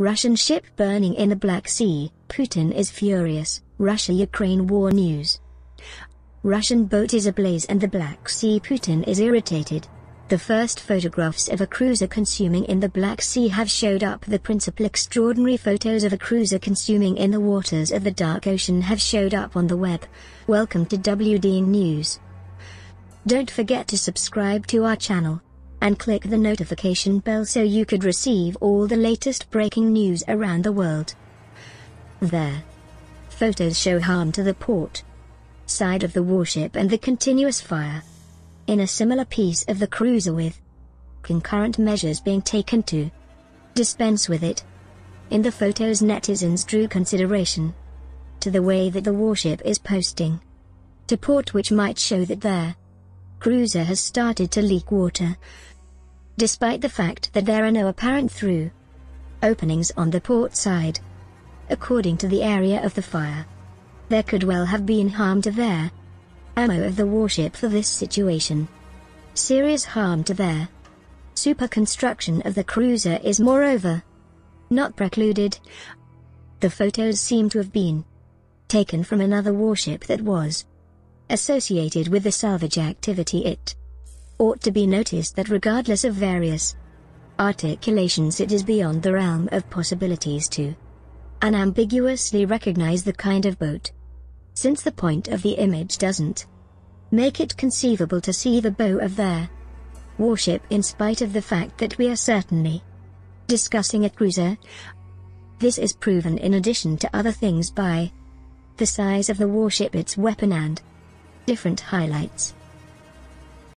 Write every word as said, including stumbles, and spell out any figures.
Russian ship burning in the Black Sea, Putin is furious, Russia-Ukraine war news. Russian boat is ablaze and the Black Sea, Putin is irritated. The first photographs of a cruiser consuming in the Black Sea have showed up. The principal extraordinary photos of a cruiser consuming in the waters of the Dark Ocean have showed up on the web. Welcome to W D News. Don't forget to subscribe to our channel and click the notification bell so you could receive all the latest breaking news around the world. There. Photos show harm to the port side of the warship and the continuous fire. In a similar piece of the cruiser with concurrent measures being taken to dispense with it. In the photos, netizens drew consideration to the way that the warship is posting to port, which might show that their cruiser has started to leak water, despite the fact that there are no apparent through openings on the port side. According to the area of the fire, there could well have been harm to their ammo of the warship for this situation. Serious harm to their super construction of the cruiser is moreover not precluded. The photos seem to have been taken from another warship that was associated with the salvage activity. It ought to be noticed that regardless of various articulations, it is beyond the realm of possibilities to unambiguously recognize the kind of boat, since the point of the image doesn't make it conceivable to see the bow of their warship, in spite of the fact that we are certainly discussing a cruiser. This is proven in addition to other things by the size of the warship, its weapon and different highlights.